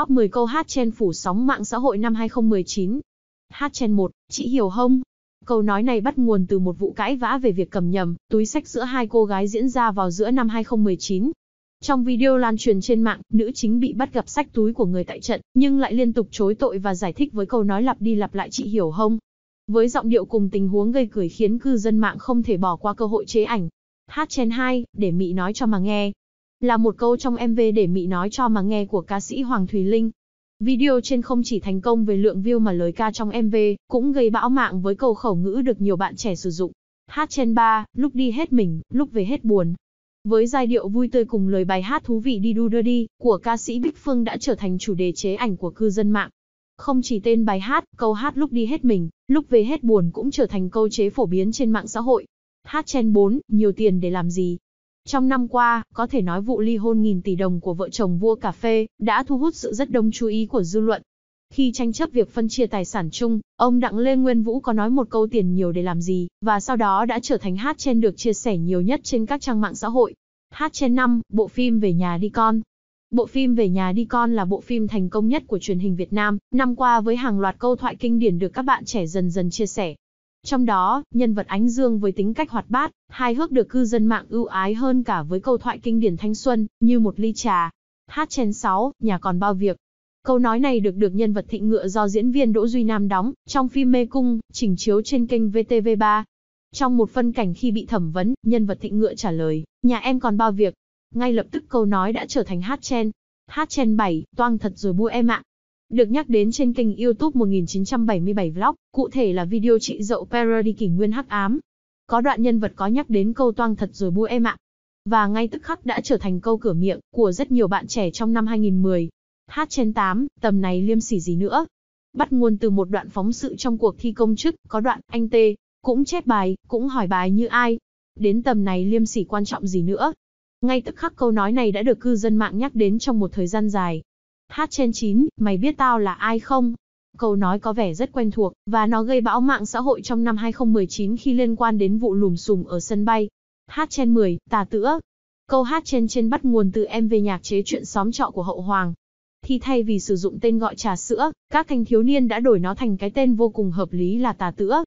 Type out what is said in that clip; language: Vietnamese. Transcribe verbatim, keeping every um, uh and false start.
Top mười câu hát trên phủ sóng mạng xã hội năm hai không một chín. Hát trên một, chị hiểu không? Câu nói này bắt nguồn từ một vụ cãi vã về việc cầm nhầm túi xách giữa hai cô gái diễn ra vào giữa năm hai không một chín. Trong video lan truyền trên mạng, nữ chính bị bắt gặp xách túi của người tại trận, nhưng lại liên tục chối tội và giải thích với câu nói lặp đi lặp lại chị hiểu không? Với giọng điệu cùng tình huống gây cười khiến cư dân mạng không thể bỏ qua cơ hội chế ảnh. Hát trên hai, để Mị nói cho mà nghe. Là một câu trong em vê Để Mị nói cho mà nghe của ca sĩ Hoàng Thùy Linh. Video trên không chỉ thành công về lượng view mà lời ca trong em vê cũng gây bão mạng với câu khẩu ngữ được nhiều bạn trẻ sử dụng. Hát trên ba, lúc đi hết mình, lúc về hết buồn. Với giai điệu vui tươi cùng lời bài hát thú vị đi đu đưa đi của ca sĩ Bích Phương đã trở thành chủ đề chế ảnh của cư dân mạng. Không chỉ tên bài hát, câu hát lúc đi hết mình, lúc về hết buồn cũng trở thành câu chế phổ biến trên mạng xã hội. Hát trên bốn, nhiều tiền để làm gì? Trong năm qua, có thể nói vụ ly hôn nghìn tỷ đồng của vợ chồng vua cà phê đã thu hút sự rất đông chú ý của dư luận. Khi tranh chấp việc phân chia tài sản chung, ông Đặng Lê Nguyên Vũ có nói một câu tiền nhiều để làm gì, và sau đó đã trở thành hát trên được chia sẻ nhiều nhất trên các trang mạng xã hội. Hát trên năm, bộ phim Về Nhà Đi Con. Bộ phim Về Nhà Đi Con là bộ phim thành công nhất của truyền hình Việt Nam năm qua với hàng loạt câu thoại kinh điển được các bạn trẻ dần dần chia sẻ. Trong đó, nhân vật Ánh Dương với tính cách hoạt bát, hài hước được cư dân mạng ưu ái hơn cả với câu thoại kinh điển thanh xuân, như một ly trà. Hát trên sáu, nhà còn bao việc. Câu nói này được được nhân vật Thịnh Ngựa do diễn viên Đỗ Duy Nam đóng, trong phim Mê Cung, trình chiếu trên kênh vê tê vê ba. Trong một phân cảnh khi bị thẩm vấn, nhân vật Thịnh Ngựa trả lời, nhà em còn bao việc. Ngay lập tức câu nói đã trở thành hát trên. Hát trên bảy, toang thật rồi bu em ạ. Được nhắc đến trên kênh YouTube một chín bảy bảy vlog, cụ thể là video chị dậu parody kỷ nguyên hắc ám. Có đoạn nhân vật có nhắc đến câu toang thật rồi bu em ạ. Và ngay tức khắc đã trở thành câu cửa miệng của rất nhiều bạn trẻ trong năm hai không một không. Hát trên tám, tầm này liêm sỉ gì nữa. Bắt nguồn từ một đoạn phóng sự trong cuộc thi công chức, có đoạn anh T cũng chép bài, cũng hỏi bài như ai. Đến tầm này liêm sỉ quan trọng gì nữa. Ngay tức khắc câu nói này đã được cư dân mạng nhắc đến trong một thời gian dài. Hát trên chín, mày biết tao là ai không? Câu nói có vẻ rất quen thuộc, và nó gây bão mạng xã hội trong năm hai không một chín khi liên quan đến vụ lùm xùm ở sân bay. Hát trên mười, tà tữa. Câu hát trên trên bắt nguồn từ em vê nhạc chế Chuyện Xóm Trọ của Hậu Hoàng. Thì thay vì sử dụng tên gọi trà sữa, các thanh thiếu niên đã đổi nó thành cái tên vô cùng hợp lý là tà tữa.